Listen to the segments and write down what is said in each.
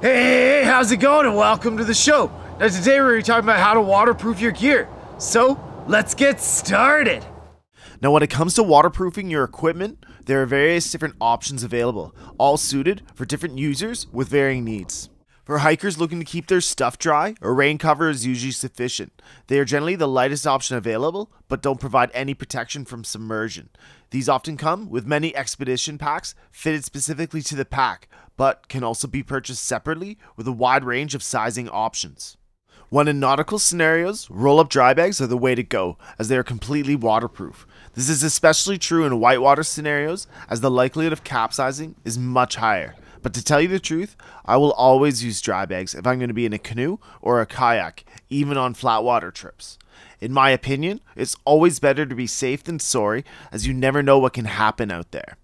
Hey, how's it going and welcome to the show. Now today we're talking about how to waterproof your gear. So let's get started. Now when it comes to waterproofing your equipment, there are various different options available, all suited for different users with varying needs. For hikers looking to keep their stuff dry, a rain cover is usually sufficient. They are generally the lightest option available, but don't provide any protection from submersion. These often come with many expedition packs fitted specifically to the pack, but can also be purchased separately with a wide range of sizing options. When in nautical scenarios, roll-up dry bags are the way to go, as they are completely waterproof. This is especially true in whitewater scenarios, as the likelihood of capsizing is much higher. But to tell you the truth, I will always use dry bags if I'm going to be in a canoe or a kayak, even on flat water trips. In my opinion, it's always better to be safe than sorry, as you never know what can happen out there.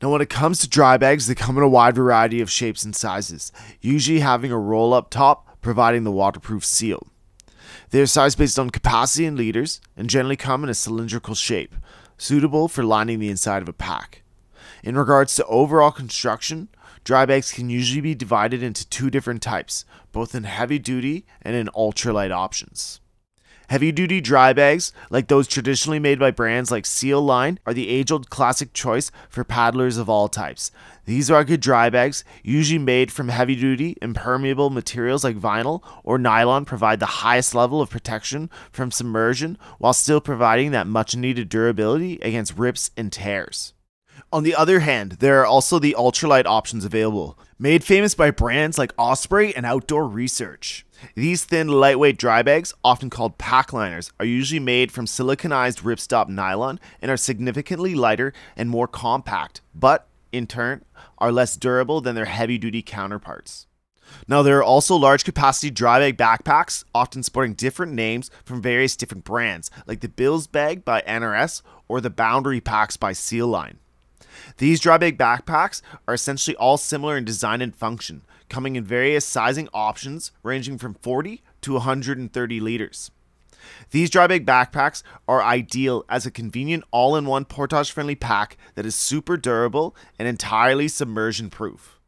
Now when it comes to dry bags, they come in a wide variety of shapes and sizes, usually having a roll-up top providing the waterproof seal. They are sized based on capacity in liters and generally come in a cylindrical shape, suitable for lining the inside of a pack. In regards to overall construction, dry bags can usually be divided into two different types, both in heavy duty and in ultralight options. Heavy duty dry bags, like those traditionally made by brands like Seal Line, are the age-old classic choice for paddlers of all types. These are good dry bags, usually made from heavy duty impermeable materials like vinyl or nylon, provide the highest level of protection from submersion while still providing that much needed durability against rips and tears. On the other hand, there are also the ultralight options available, made famous by brands like Osprey and Outdoor Research. These thin, lightweight dry bags, often called pack liners, are usually made from siliconized ripstop nylon and are significantly lighter and more compact, but, in turn, are less durable than their heavy-duty counterparts. Now, there are also large-capacity dry bag backpacks, often sporting different names from various different brands, like the Bills Bag by NRS or the Boundary Packs by Seal Line. These dry bag backpacks are essentially all similar in design and function, coming in various sizing options ranging from 40 to 130 liters. These dry bag backpacks are ideal as a convenient all-in-one portage-friendly pack that is super durable and entirely submersion-proof.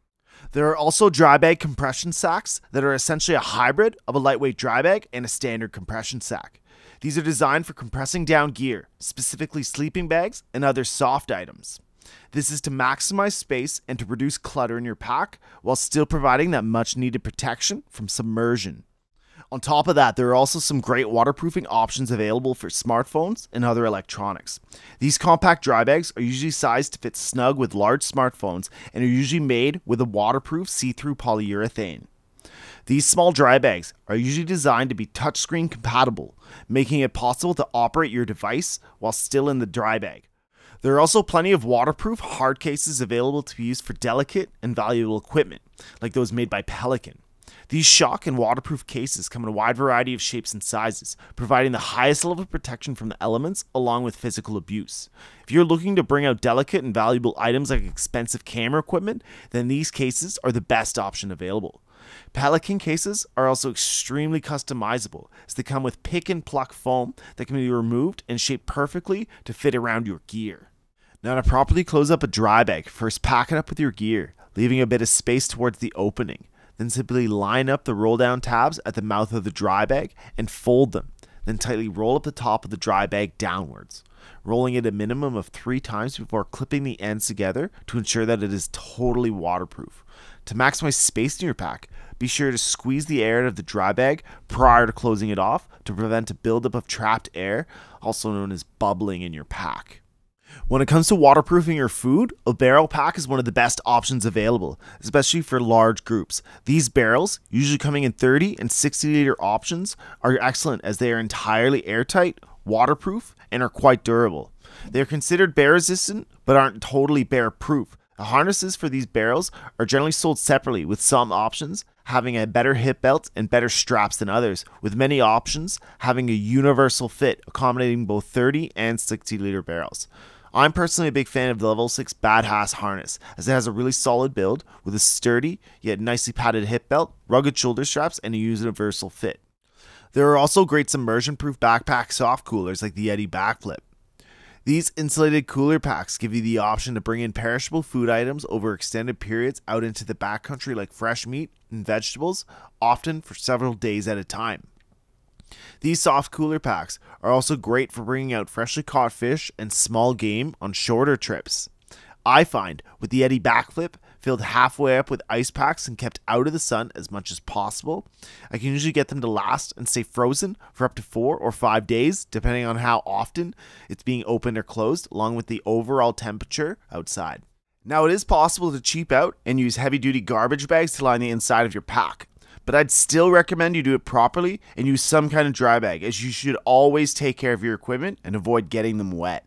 There are also dry bag compression sacks that are essentially a hybrid of a lightweight dry bag and a standard compression sack. These are designed for compressing down gear, specifically sleeping bags and other soft items. This is to maximize space and to reduce clutter in your pack while still providing that much needed protection from submersion. On top of that, there are also some great waterproofing options available for smartphones and other electronics. These compact dry bags are usually sized to fit snug with large smartphones and are usually made with a waterproof see-through polyurethane. These small dry bags are usually designed to be touchscreen compatible, making it possible to operate your device while still in the dry bag. There are also plenty of waterproof hard cases available to be used for delicate and valuable equipment, like those made by Pelican. These shock and waterproof cases come in a wide variety of shapes and sizes, providing the highest level of protection from the elements along with physical abuse. If you're looking to bring out delicate and valuable items like expensive camera equipment, then these cases are the best option available. Pelican cases are also extremely customizable, as they come with pick and pluck foam that can be removed and shaped perfectly to fit around your gear. Now to properly close up a dry bag, first pack it up with your gear, leaving a bit of space towards the opening. Then simply line up the roll down tabs at the mouth of the dry bag and fold them. Then tightly roll up the top of the dry bag downwards, rolling it a minimum of 3 times before clipping the ends together to ensure that it is totally waterproof. To maximize space in your pack, be sure to squeeze the air out of the dry bag prior to closing it off to prevent a buildup of trapped air, also known as bubbling, in your pack. When it comes to waterproofing your food, a barrel pack is one of the best options available, especially for large groups. These barrels, usually coming in 30 and 60 liter options, are excellent as they are entirely airtight, waterproof, and are quite durable. They are considered bear resistant, but aren't totally bear proof. The harnesses for these barrels are generally sold separately, with some options having a better hip belt and better straps than others, with many options having a universal fit, accommodating both 30 and 60 liter barrels. I'm personally a big fan of the Level 6 Badass Harness, as it has a really solid build with a sturdy yet nicely padded hip belt, rugged shoulder straps, and a universal fit. There are also great submersion-proof backpack soft coolers like the Yeti Backflip. These insulated cooler packs give you the option to bring in perishable food items over extended periods out into the backcountry, like fresh meat and vegetables, often for several days at a time. These soft cooler packs are also great for bringing out freshly caught fish and small game on shorter trips. I find with the Yeti Backflip, filled halfway up with ice packs and kept out of the sun as much as possible, I can usually get them to last and stay frozen for up to 4 or 5 days, depending on how often it's being opened or closed, along with the overall temperature outside. Now, it is possible to cheap out and use heavy-duty garbage bags to line the inside of your pack, but I'd still recommend you do it properly and use some kind of dry bag, as you should always take care of your equipment and avoid getting them wet.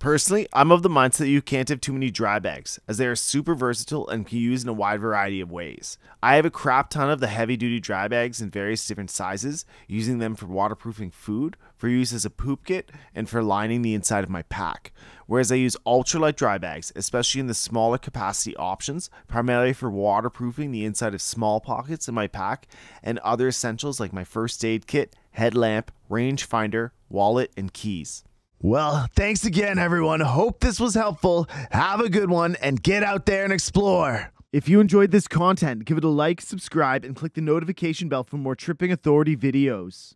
Personally, I'm of the mindset that you can't have too many dry bags, as they are super versatile and can be used in a wide variety of ways. I have a crap ton of the heavy-duty dry bags in various different sizes, using them for waterproofing food, for use as a poop kit, and for lining the inside of my pack. Whereas I use ultralight dry bags, especially in the smaller capacity options, primarily for waterproofing the inside of small pockets in my pack, and other essentials like my first aid kit, headlamp, range finder, wallet, and keys. Well, thanks again, everyone. Hope this was helpful. Have a good one and get out there and explore. If you enjoyed this content, give it a like, subscribe, and click the notification bell for more Tripping Authority videos.